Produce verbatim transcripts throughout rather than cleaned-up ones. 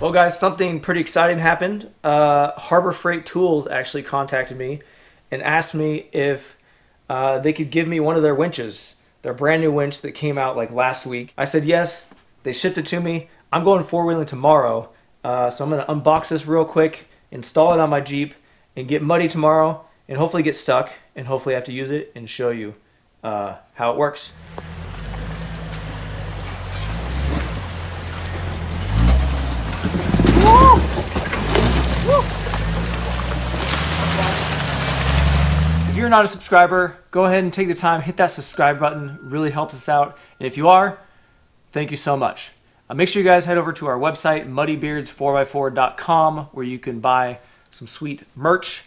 Well, guys, something pretty exciting happened. Uh, Harbor Freight Tools actually contacted me and asked me if uh, they could give me one of their winches, their brand new winch that came out like last week. I said yes. They shipped it to me. I'm going four-wheeling tomorrow, uh, so I'm going to unbox this real quick, install it on my Jeep, and get muddy tomorrow, and hopefully get stuck, and hopefully I have to use it and show you uh, how it works. If you're not a subscriber, go ahead and take the time, hit that subscribe button. It really helps us out. And if you are, thank you so much. Uh, make sure you guys head over to our website, muddy beards four by four dot com, where you can buy some sweet merch.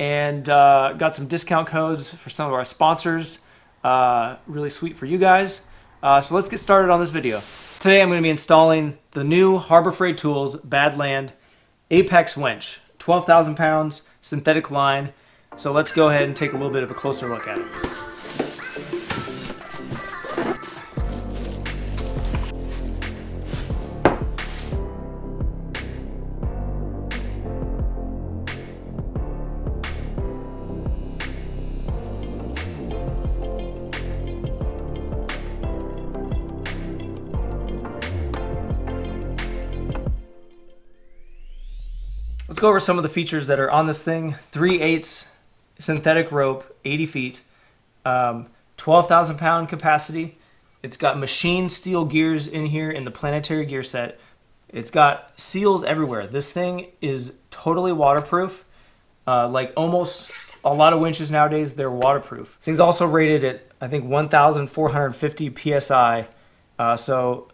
And uh, got some discount codes for some of our sponsors. Uh, really sweet for you guys. Uh, so let's get started on this video. Today I'm going to be installing the new Harbor Freight Tools Badland Apex Winch, twelve thousand pounds, synthetic line. So let's go ahead and take a little bit of a closer look at it. Let's go over some of the features that are on this thing. three eighths synthetic rope, eighty feet, um, twelve thousand pound capacity. It's got machined steel gears in here in the planetary gear set. It's got seals everywhere. This thing is totally waterproof. Uh, like almost a lot of winches nowadays, they're waterproof. This thing's also rated at, I think, one thousand four hundred fifty P S I. Uh, so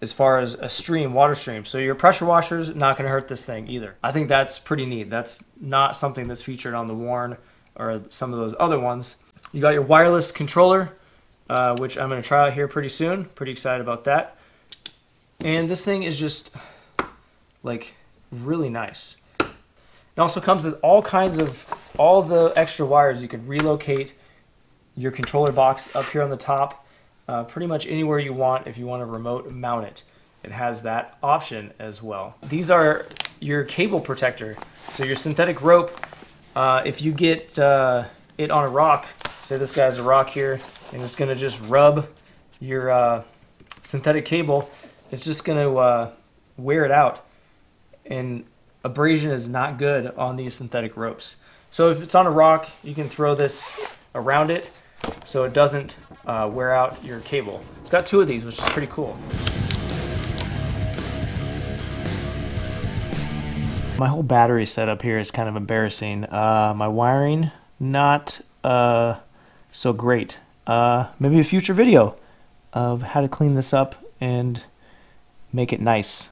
as far as a stream, water stream. So your pressure washer's not gonna hurt this thing either. I think that's pretty neat. That's not something that's featured on the WARN or some of those other ones. You got your wireless controller, uh, which I'm gonna try out here pretty soon. Pretty excited about that. And this thing is just like really nice. It also comes with all kinds of, all the extra wires. You can relocate your controller box up here on the top, uh, pretty much anywhere you want if you want to remote mount it. It has that option as well. These are your cable protector. So your synthetic rope, Uh, if you get uh, it on a rock, say this guy's a rock here, and it's going to just rub your uh, synthetic cable, it's just going to uh, wear it out. And abrasion is not good on these synthetic ropes. So if it's on a rock, you can throw this around it so it doesn't uh, wear out your cable. It's got two of these, which is pretty cool. My whole battery setup here is kind of embarrassing. Uh, my wiring, not uh, so great. Uh, maybe a future video of how to clean this up and make it nice.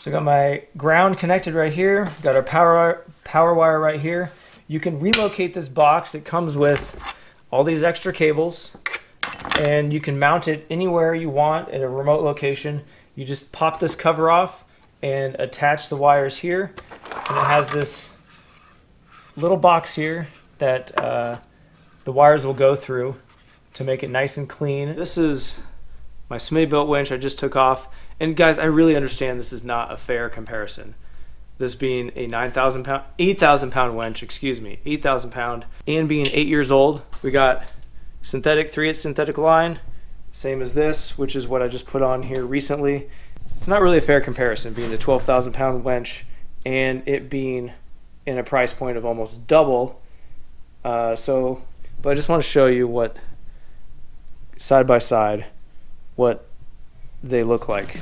So I got my ground connected right here, got our power, power wire right here. You can relocate this box. It comes with all these extra cables, and you can mount it anywhere you want at a remote location. You just pop this cover off and attach the wires here, and it has this little box here that uh, the wires will go through to make it nice and clean. This is my Smittybilt winch I just took off. And guys, I really understand this is not a fair comparison. This being a nine thousand pound, eight thousand pound winch, excuse me, eight thousand pound, and being eight years old. We got synthetic, three eighths synthetic line, same as this, which is what I just put on here recently. It's not really a fair comparison, being the twelve thousand pound winch and it being in a price point of almost double. Uh, so, but I just want to show you what side by side, what they look like.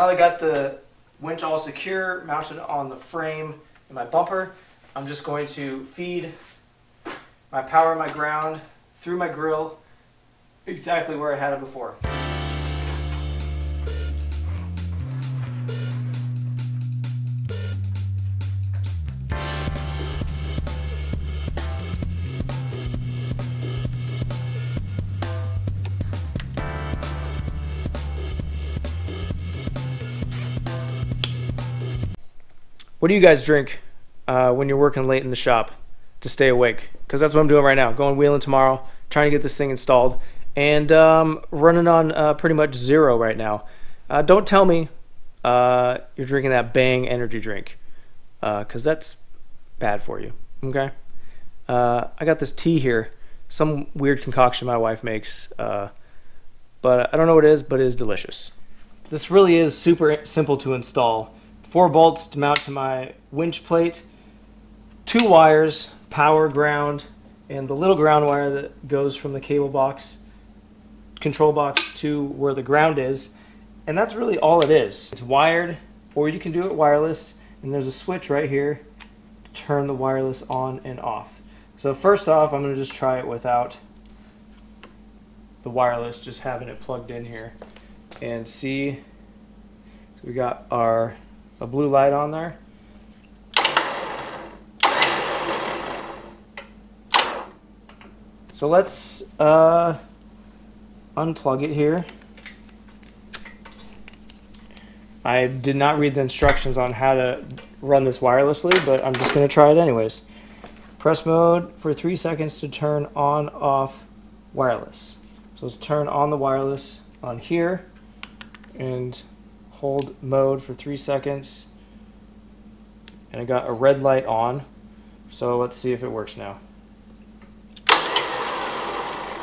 Now that I got the winch all secure, mounted on the frame and my bumper, I'm just going to feed my power and my ground through my grill exactly where I had it before. What do you guys drink uh, when you're working late in the shop to stay awake? Because that's what I'm doing right now. Going wheeling tomorrow, trying to get this thing installed, and um, running on uh, pretty much zero right now. Uh, don't tell me uh, you're drinking that Bang energy drink, because uh, that's bad for you, okay? Uh, I got this tea here, some weird concoction my wife makes, uh, but I don't know what it is, but it is delicious. This really is super simple to install. Four bolts to mount to my winch plate, two wires, power, ground, and the little ground wire that goes from the cable box, control box, to where the ground is. And that's really all it is. It's wired, or you can do it wireless, and there's a switch right here to turn the wireless on and off. So first off, I'm going to just try it without the wireless, just having it plugged in here, and see. So we got our a blue light on there. So let's uh, unplug it here. I did not read the instructions on how to run this wirelessly, but I'm just gonna try it anyways. Press mode for three seconds to turn on off wireless. So let's turn on the wireless on here and hold mode for three seconds, and I got a red light on, so let's see if it works now.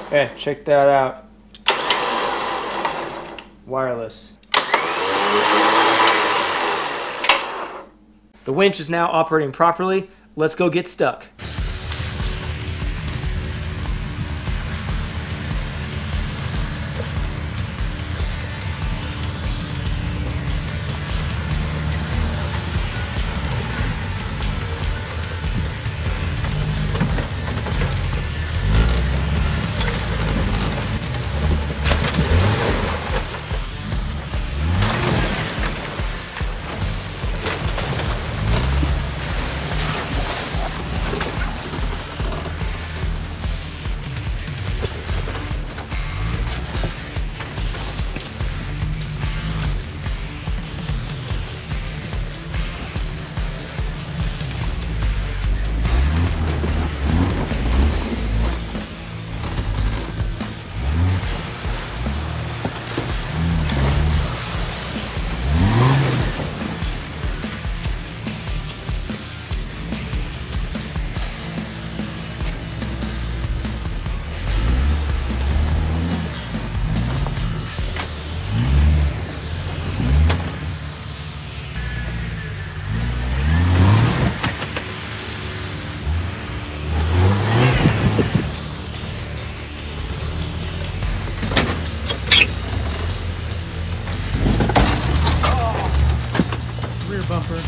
Okay, check that out. Wireless. The winch is now operating properly. Let's go get stuck. Bumper.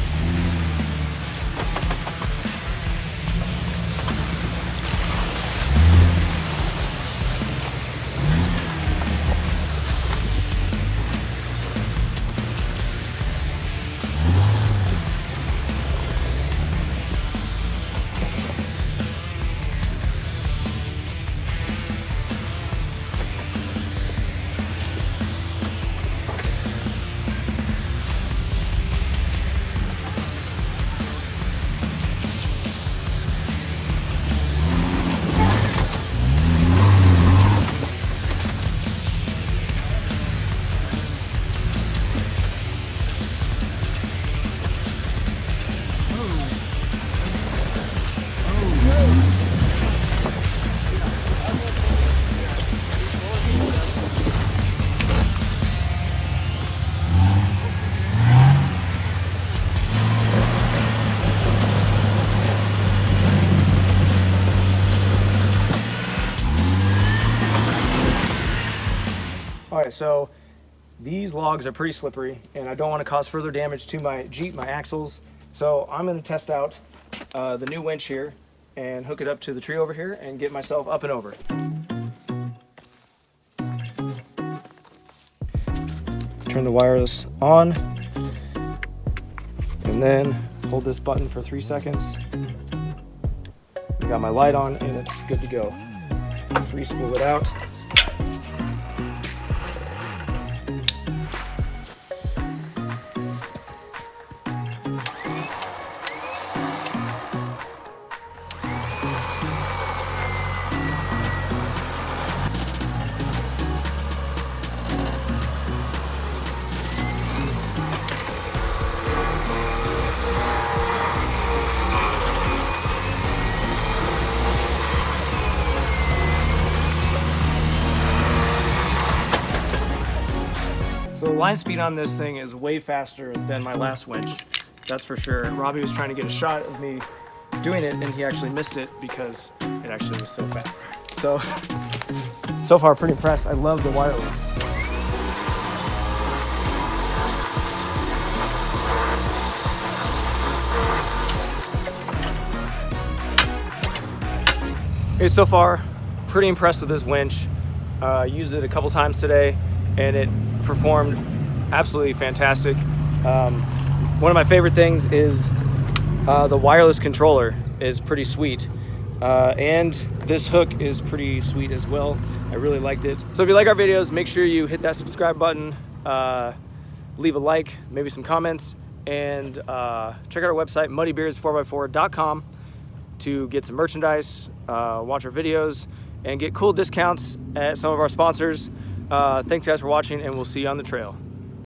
So These logs are pretty slippery and I don't want to cause further damage to my Jeep, my axles. So I'm going to test out uh, the new winch here and hook it up to the tree over here and get myself up and over. Turn the wireless on and then hold this button for three seconds. I got my light on and it's good to go. Free spool it out. So the line speed on this thing is way faster than my last winch, that's for sure. And Robbie was trying to get a shot of me doing it and he actually missed it because it actually was so fast. So, so far pretty impressed. I love the wireless. Okay, so far pretty impressed with this winch. Uh, used it a couple times today and it performed absolutely fantastic. Um, one of my favorite things is uh, the wireless controller is pretty sweet. Uh, and this hook is pretty sweet as well. I really liked it. So if you like our videos, make sure you hit that subscribe button, uh, leave a like, maybe some comments, and uh, check out our website, muddy beards four by four dot com, to get some merchandise, uh, watch our videos, and get cool discounts at some of our sponsors. Uh, thanks guys for watching and we'll see you on the trail.